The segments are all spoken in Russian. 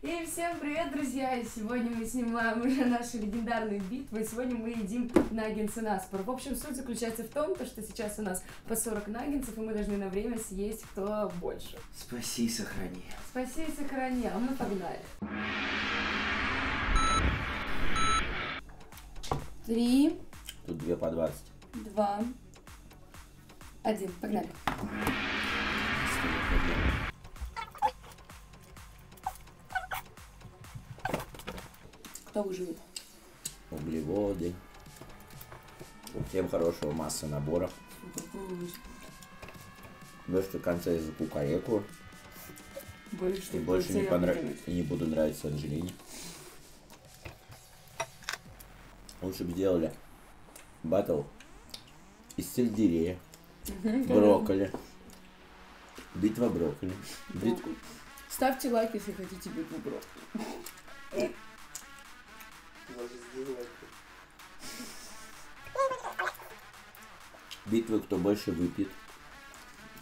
И всем привет, друзья! И сегодня мы снимаем уже нашу легендарную битву, и сегодня мы едим наггетсы наспор. В общем, суть заключается в том, что сейчас у нас по 40 наггетсов, и мы должны на время съесть кто больше. Спаси и сохрани. Спаси и сохрани, а мы погнали. 3. Тут 2 по 20. 2. 1. Погнали. Кто выживет? Углеводы. Всем хорошего массы набора. Больше в конце я закукареку. И больше не понравится. И не буду нравиться Анжелине. Лучше бы сделали батл из сельдерея, брокколи. Битва брокколи. Ставьте лайк, если хотите битву брокколи. Битва, кто больше выпьет.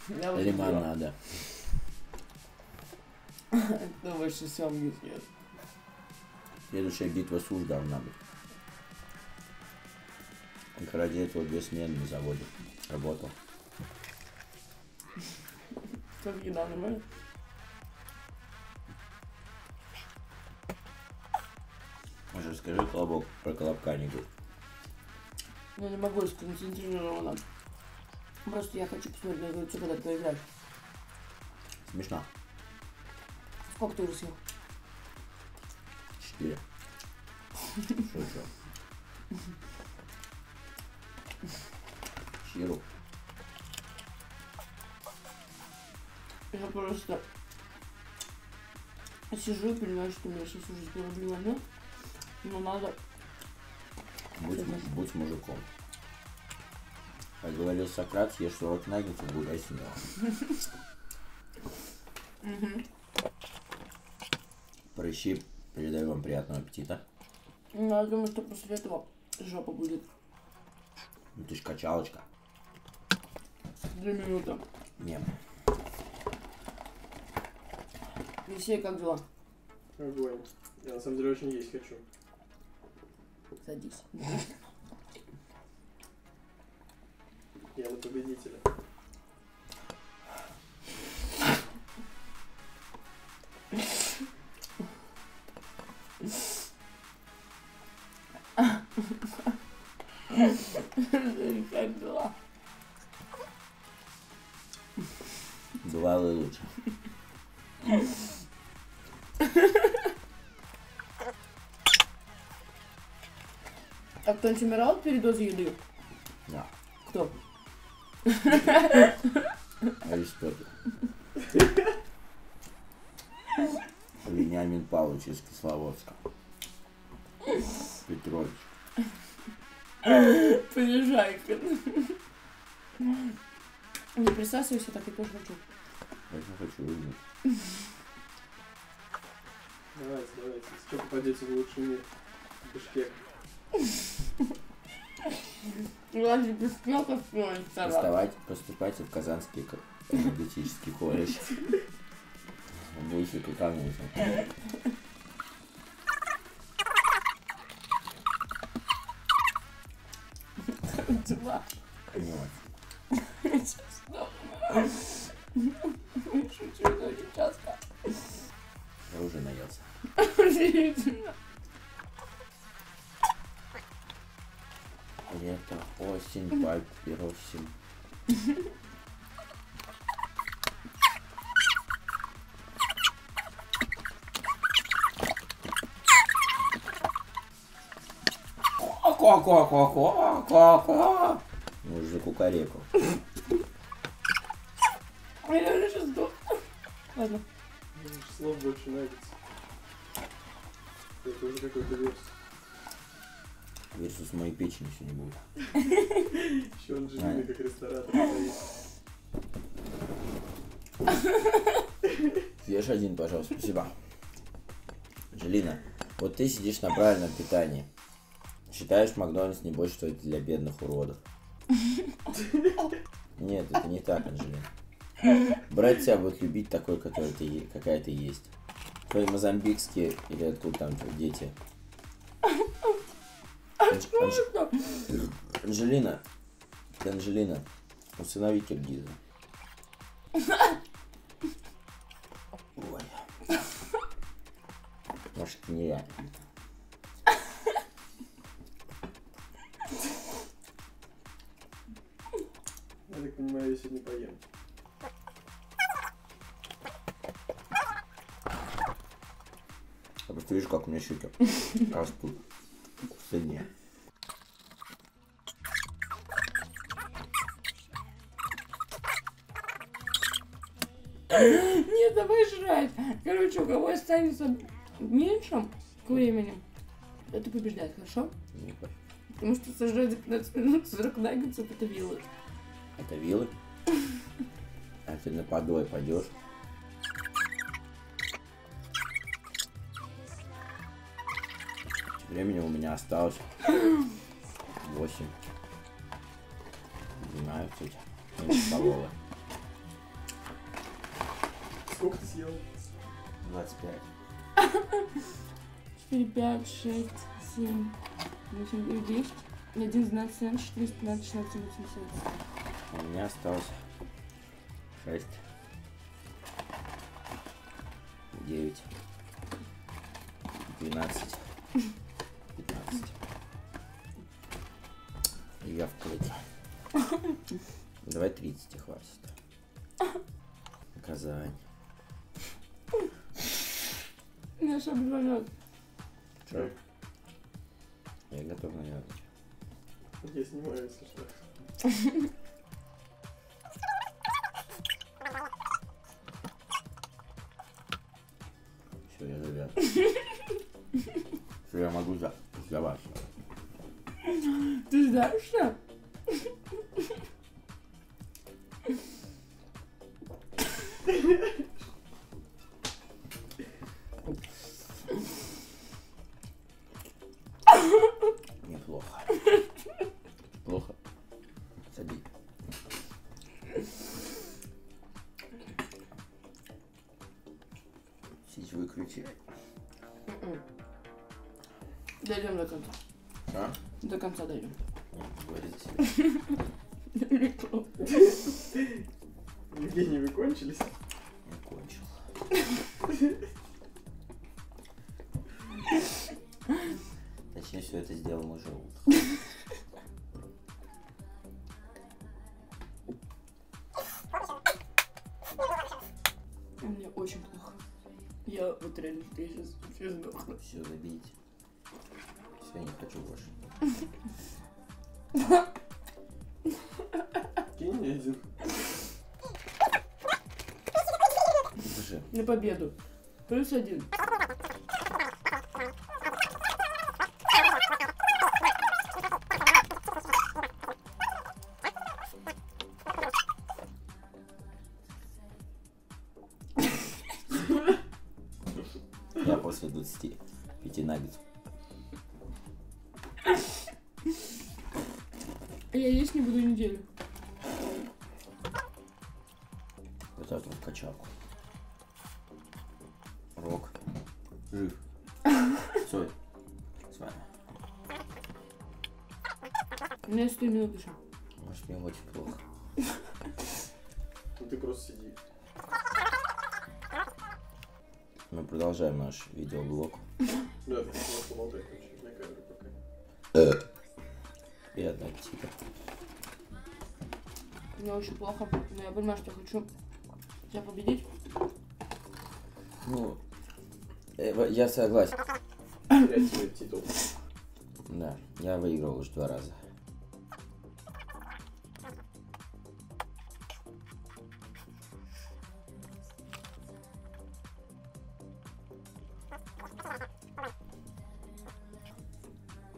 Лимонада. Кто больше сам не съест. Следующая битва суш должна быть. Их ради этого 2 смены на заводе работал. Как еда нормально? Маша, скажи колобок, про колобка не говори. Я не могу, сконцентрирована. Просто я хочу посмотреть на твою цепь, когда ты играешь. Смешно. Сколько ты уже съел? 4. Шучу. Сироп. Я просто сижу и понимаю, что у меня сейчас уже сгорбила, но надо... Будь мужиком. Как говорил Сократ, съешь 40 наггетсов, гуляй смело. Прыщи, передаю вам приятного аппетита. Ну, я думаю, что после этого жопа будет. Ну ты ж качалочка. 2 минуты. Нет. Алексей, как дела? Огонь. Я на самом деле очень есть хочу. Садись. Я на победителя. Как дела? Бывало лучше. А кто-нибудь умирал от передоза еды? Да. Кто? Алис Петрович. Вениамин Павлович из Кисловодска. Петрович. Понижайка. Не присасывайся, так я тоже хочу. Я не хочу узнать. Давайте, давайте. Сколько попадете в лучший мир? Бишкек. Ладно, без клёков стоит. Поступайте в Казанский энергетический колледж. Будете кукануться. Как дела? Понимаете. Шучу, это очень часто. Я уже наелся. Лето, осень, папиросин. Ко-ко-ко-ко-ко-ко-ко. Ну уже закукареку. Я уже сейчас сдох. Ладно. Слов больше нравится. Это уже какой-то верс. Версус моей печени сегодня будет. Еще он же не как ресторатор стоит. Съешь один, пожалуйста, спасибо. Анжелина, вот ты сидишь на правильном питании. Считаешь Макдональдс не больше, что это для бедных уродов. Нет, это не так, Анжелина. Брать тебя будет любить такой, какая ты есть. Мозамбикские или откуда там дети? Анжелина. Анжелина. Усынови киргиза. Ой. Может, это не я. Я так понимаю, я сегодня поем. Я просто вижу, как у меня щеки растут в цене. Нет, давай жрать. Короче, у кого останется меньше к времени, это побеждает, хорошо? Николь. Потому что сожрать за 15 минут 40 наггетсов это вилы. Это вилы? А ты на подой пойдешь? Времени у меня осталось 8, 12, столовая. Сколько ты съел? 25. 4, 5, 6, 7, 8, 9, 10, 11, 12, 13, 14, 15, 16, 17. У меня осталось 6, 9, 12, 15. И я в клубе. Давай 30 хватит. Казань. Меня что обжалет? Че? Я готов на яблоки. Я снимаю, если что. Все, я завяз. Все, я могу сдаваться. Ты сдашься? Неплохо. Плохо. Садись. Сидь, выключай. Дойдем до конца. А? До конца дойдем. Евгений, вы кончились? Я кончил. Точнее, все это сделал мой желудок. Мне очень плохо. Я вот реально сейчас все сдохну. Все, забейте. Я не хочу больше. Кинь мне один. На победу. +1. Я после 25 наггетсов. Я есть не буду неделю. Вот эту вот качалку. Рок. Жив. Стой. С вами. У меня 100 минут еще. Может, мне очень плохо. Ты просто сиди. Мы продолжаем наш видеоблог. Да, ты просто болтай, короче, на камеру пока. Приятного аппетита. Мне очень плохо, но я понимаю, что хочу тебя победить. Ну, я согласен. Терять свой титул. Да, я выиграл уже 2 раза.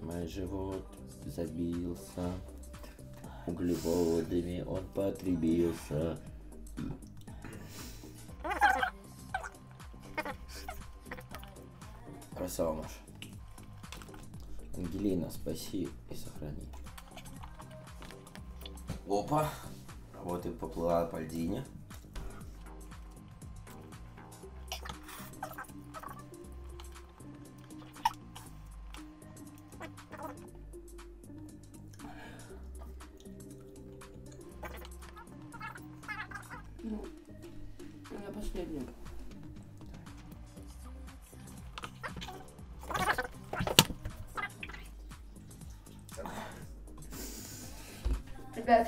Мой живот забился, углеводами он потребился. Красава, Маша. Анжелина, спаси и сохрани. Опа, вот и поплыла по льдине. Ребят,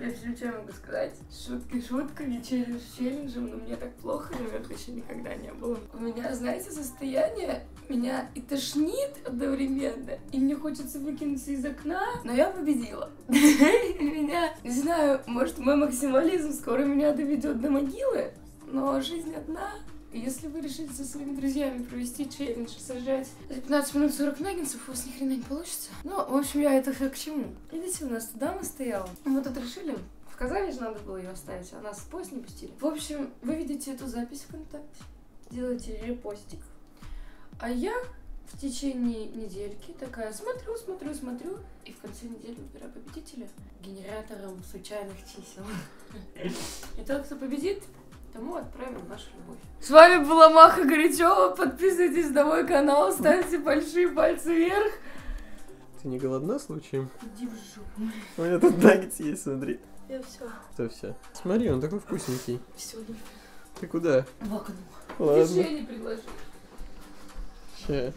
если что я могу сказать, шутки шутками, челлендж челленджем, но мне так плохо, наверное, еще никогда не было. У меня, знаете, состояние, меня и тошнит одновременно, и мне хочется выкинуться из окна, но я победила. Меня, не знаю, может, мой максимализм скоро меня доведет до могилы, но жизнь одна. Если вы решите со своими друзьями провести челлендж, сажать за 15 минут 40 наггетсов, у вас ни хрена не получится. Ну, в общем, я это все к чему. Видите, у нас тут дама стояла. Мы тут решили. В Казани же надо было ее оставить, а нас в поезд не пустили. В общем, вы видите эту запись ВКонтакте, делаете репостик. А я в течение недельки такая смотрю, смотрю, смотрю, и в конце недели выбираю победителя генератором случайных чисел. И тот, кто победит, тому отправим вашу любовь. С вами была Маха Горячева. Подписывайтесь на мой канал, ставьте большие пальцы вверх. Ты не голодна случаем? Иди в жопу. У меня тут наггетс есть, смотри. Я все. Что все? Смотри, он такой вкусненький. Все, люблю. Ты куда? В окно. Ладно. Еще я не приглашу. Ща.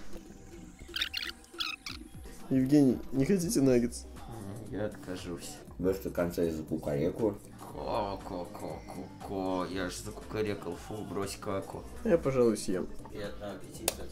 Евгений, не хотите наггетс? Я откажусь. Вы что, конца из-за кукареку? Ко-ко-ко-ко-ко, я же закукарекал, фу, брось каку. Я, пожалуй, съем. Приятного аппетита.